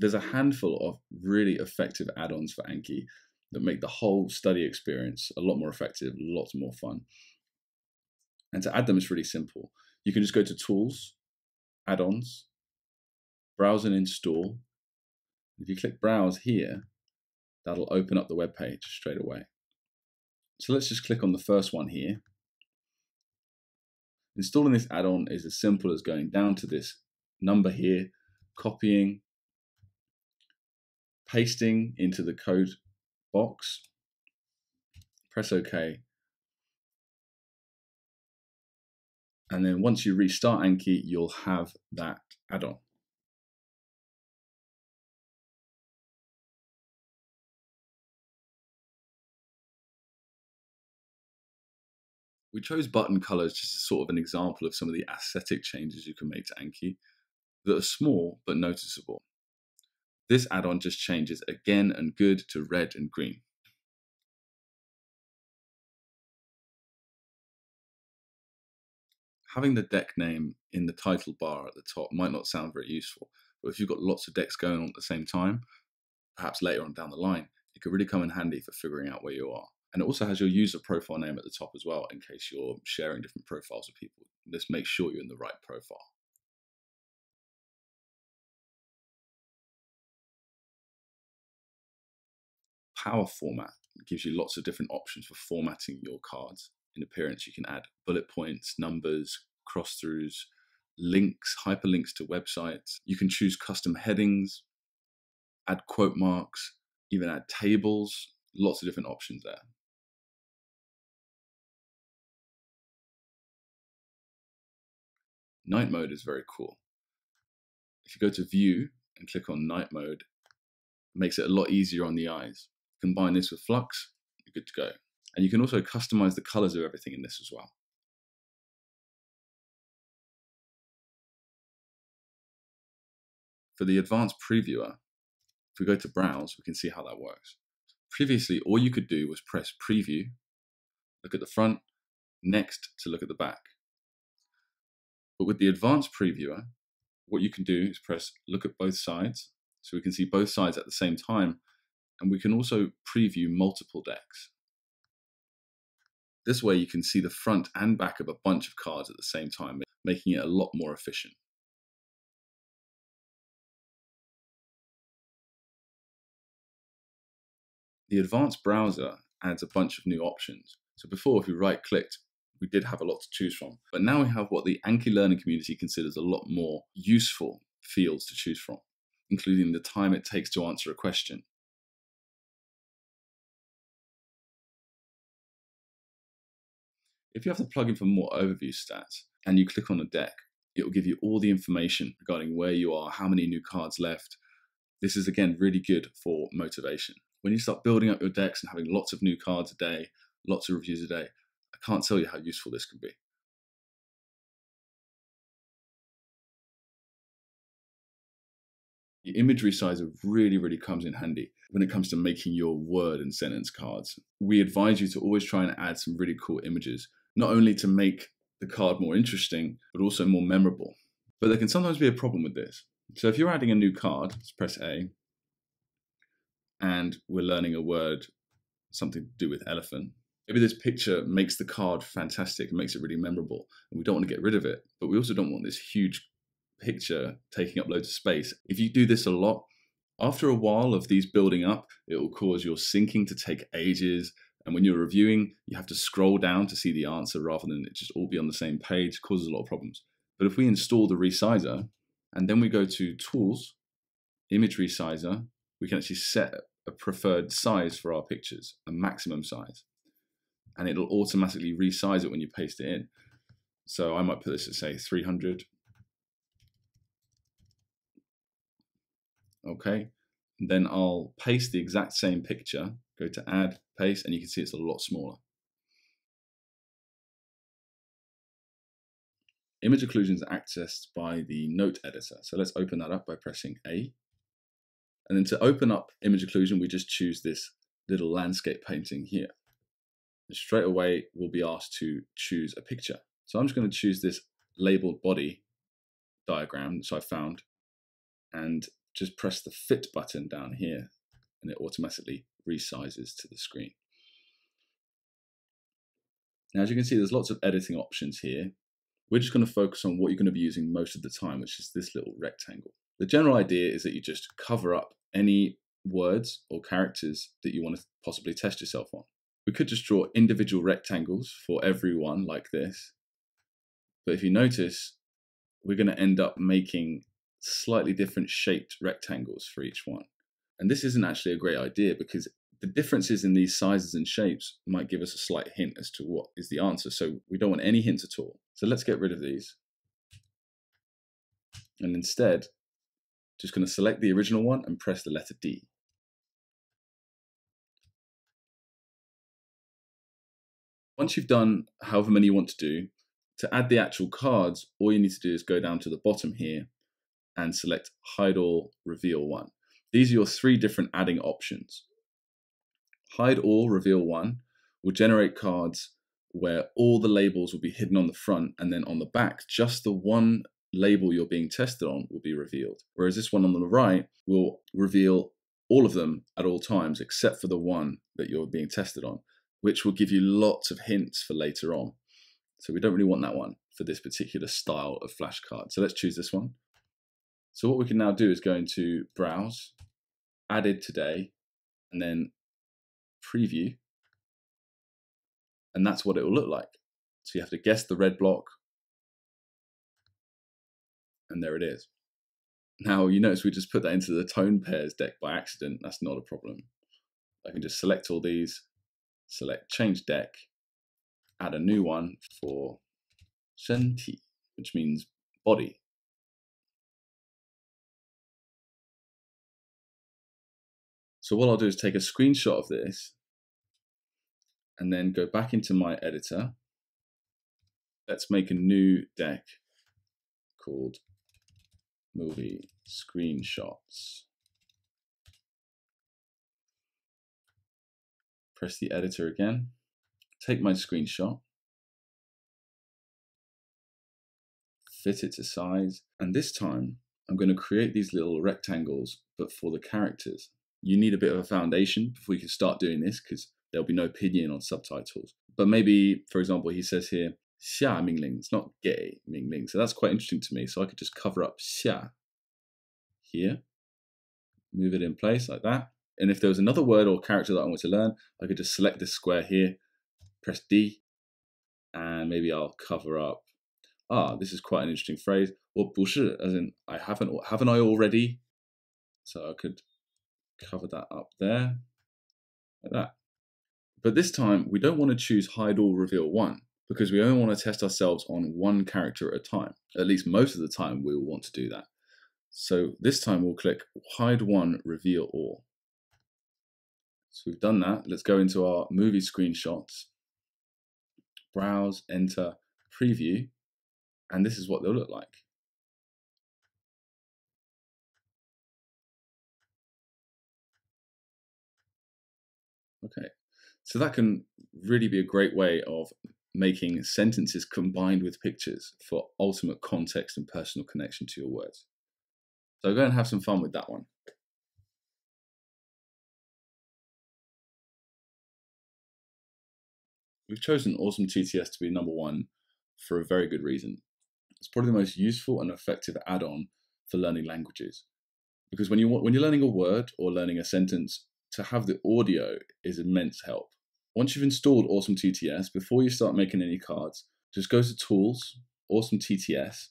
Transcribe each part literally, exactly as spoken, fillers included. There's a handful of really effective add-ons for Anki that make the whole study experience a lot more effective, lots more fun. And to add them is really simple. You can just go to Tools, Add-ons, Browse and Install. If you click Browse here, that'll open up the web page straight away. So let's just click on the first one here. Installing this add-on is as simple as going down to this number here, copying, pasting into the code box, press OK. And then once you restart Anki, you'll have that add-on. We chose button colors just as sort of an example of some of the aesthetic changes you can make to Anki that are small but noticeable. This add-on just changes again and good to red and green. Having the deck name in the title bar at the top might not sound very useful, but if you've got lots of decks going on at the same time, perhaps later on down the line, it could really come in handy for figuring out where you are. And it also has your user profile name at the top as well, in case you're sharing different profiles with people. Just make sure you're in the right profile. Power format gives you lots of different options for formatting your cards. In appearance, you can add bullet points, numbers, cross-throughs, links, hyperlinks to websites. You can choose custom headings, add quote marks, even add tables. Lots of different options there. Night mode is very cool. If you go to View and click on Night mode, it makes it a lot easier on the eyes. Combine this with Flux, you're good to go. And you can also customize the colors of everything in this as well. For the advanced previewer, if we go to Browse, we can see how that works. Previously, all you could do was press Preview, look at the front, Next to look at the back. But with the advanced previewer, what you can do is press Look at both sides, so we can see both sides at the same time, and we can also preview multiple decks. This way you can see the front and back of a bunch of cards at the same time, making it a lot more efficient. The advanced browser adds a bunch of new options. So before, if we right-clicked, we did have a lot to choose from. But now we have what the Anki learning community considers a lot more useful fields to choose from, including the time it takes to answer a question, if you have the plugin for more overview stats, and you click on a deck, it will give you all the information regarding where you are, how many new cards left. This is, again, really good for motivation. When you start building up your decks and having lots of new cards a day, lots of reviews a day, I can't tell you how useful this can be. The imagery sizer really, really comes in handy when it comes to making your word and sentence cards. We advise you to always try and add some really cool images, not only to make the card more interesting, but also more memorable. But there can sometimes be a problem with this. So if you're adding a new card, let's press A, and we're learning a word, something to do with elephant. Maybe this picture makes the card fantastic and makes it really memorable, and we don't want to get rid of it, but we also don't want this huge picture taking up loads of space. If you do this a lot, after a while of these building up, it will cause your syncing to take ages, and when you're reviewing, you have to scroll down to see the answer rather than it just all be on the same page. It causes a lot of problems. But if we install the resizer, and then we go to Tools, Image Resizer, we can actually set a preferred size for our pictures, a maximum size, and it'll automatically resize it when you paste it in. So I might put this at, say, three hundred. Okay, and then I'll paste the exact same picture, go to Add, Paste, and you can see it's a lot smaller. Image occlusion is accessed by the note editor. So let's open that up by pressing A. And then to open up image occlusion, we just choose this little landscape painting here. And straight away, we'll be asked to choose a picture. So I'm just going to choose this labeled body diagram, which I found, and just press the fit button down here and it automatically resizes to the screen. Now, as you can see, there's lots of editing options here. We're just going to focus on what you're going to be using most of the time, which is this little rectangle. The general idea is that you just cover up any words or characters that you want to possibly test yourself on. We could just draw individual rectangles for every one like this. But if you notice, we're going to end up making slightly different shaped rectangles for each one. And this isn't actually a great idea because the differences in these sizes and shapes might give us a slight hint as to what is the answer. So we don't want any hints at all. So let's get rid of these. And instead, just going to select the original one and press the letter D. Once you've done however many you want to do, to add the actual cards, all you need to do is go down to the bottom here and select Hide All, Reveal One. These are your three different adding options. Hide All, Reveal One will generate cards where all the labels will be hidden on the front, and then on the back, just the one label you're being tested on will be revealed. Whereas this one on the right will reveal all of them at all times, except for the one that you're being tested on, which will give you lots of hints for later on. So we don't really want that one for this particular style of flashcard. So let's choose this one. So what we can now do is go into Browse, Added Today, and then Preview. And that's what it will look like. So you have to guess the red block. And there it is. Now, you notice we just put that into the Tone Pairs deck by accident. That's not a problem. I can just select all these, select Change Deck, add a new one for Shen Ti, which means body. So what I'll do is take a screenshot of this and then go back into my editor. Let's make a new deck called Movie Screenshots. Press the editor again, take my screenshot, fit it to size, and this time I'm going to create these little rectangles, but for the characters. You need a bit of a foundation before you can start doing this because there'll be no pinyin on subtitles. But maybe, for example, he says here, xia mingling, it's not gay mingling. So that's quite interesting to me. So I could just cover up xia here, move it in place like that. And if there was another word or character that I want to learn, I could just select this square here, press D, and maybe I'll cover up, ah, this is quite an interesting phrase, or 不是, as in, I haven't, haven't I already? So I could cover that up there, like that. But this time, we don't want to choose Hide All, Reveal One, because we only want to test ourselves on one character at a time. At least most of the time, we will want to do that. So this time, we'll click Hide One, Reveal All. So we've done that. Let's go into our movie screenshots, browse, enter, preview, and this is what they'll look like. Okay, so that can really be a great way of making sentences combined with pictures for ultimate context and personal connection to your words. So go and have some fun with that one. We've chosen Awesome T T S to be number one for a very good reason. It's probably the most useful and effective add-on for learning languages. Because when, you, when you're learning a word or learning a sentence, to have the audio is immense help. Once you've installed Awesome T T S, before you start making any cards, just go to Tools, Awesome T T S.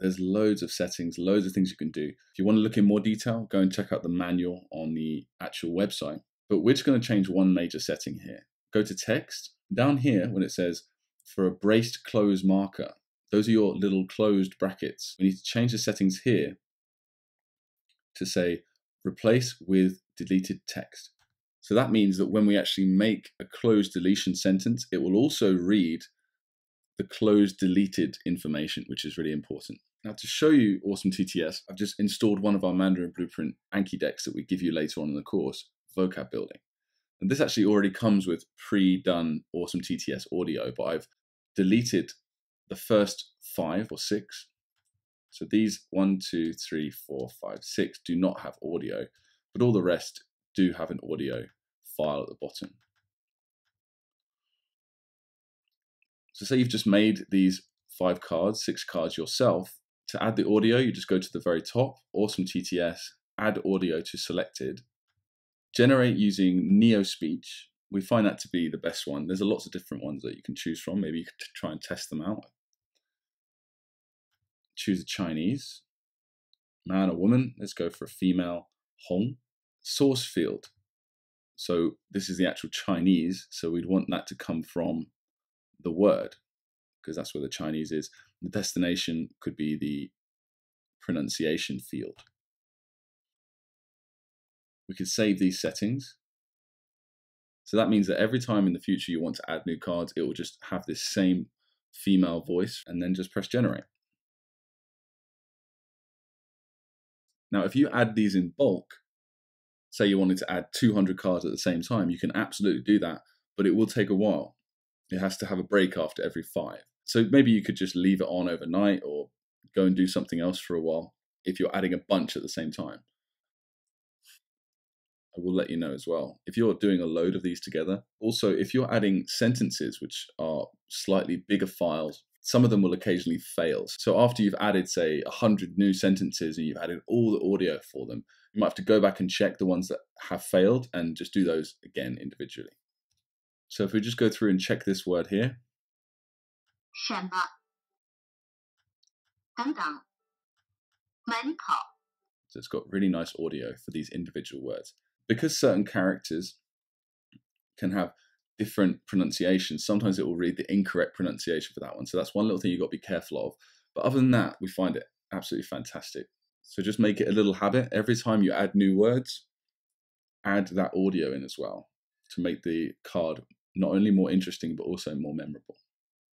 There's loads of settings, loads of things you can do. If you want to look in more detail, go and check out the manual on the actual website. But we're just going to change one major setting here. Go to Text. Down here, when it says for a braced close marker, those are your little closed brackets. We need to change the settings here to say replace with deleted text. So that means that when we actually make a closed deletion sentence, it will also read the closed deleted information, which is really important. Now, to show you Awesome T T S, I've just installed one of our Mandarin Blueprint Anki decks that we give you later on in the course, Vocab Building. And this actually already comes with pre-done Awesome T T S audio, but I've deleted the first five or six So these one, two, three, four, five, six do not have audio, but all the rest do have an audio file at the bottom. So say you've just made these five cards, six cards yourself. To add the audio, you just go to the very top, Awesome T T S, add audio to selected, generate using Neo Speech. We find that to be the best one. There's lots of different ones that you can choose from. Maybe you could try and test them out. Choose a Chinese, man or woman. Let's go for a female, Hong. Source field. So this is the actual Chinese. So we'd want that to come from the word, because that's where the Chinese is. The destination could be the pronunciation field. We could save these settings. So that means that every time in the future you want to add new cards, it will just have this same female voice, and then just press generate. Now, if you add these in bulk, say you wanted to add two hundred cards at the same time, you can absolutely do that, but it will take a while. It has to have a break after every five. So maybe you could just leave it on overnight or go and do something else for a while if you're adding a bunch at the same time. I will let you know as well if you're doing a load of these together. Also, if you're adding sentences, which are slightly bigger files, some of them will occasionally fail. So after you've added, say, one hundred new sentences and you've added all the audio for them, you might have to go back and check the ones that have failed and just do those again individually. So if we just go through and check this word here. 什么, 等等, 门口. So it's got really nice audio for these individual words. Because certain characters can have different pronunciations, sometimes it will read the incorrect pronunciation for that one. So that's one little thing you've got to be careful of. But other than that, we find it absolutely fantastic. So just make it a little habit. Every time you add new words, add that audio in as well to make the card not only more interesting, but also more memorable.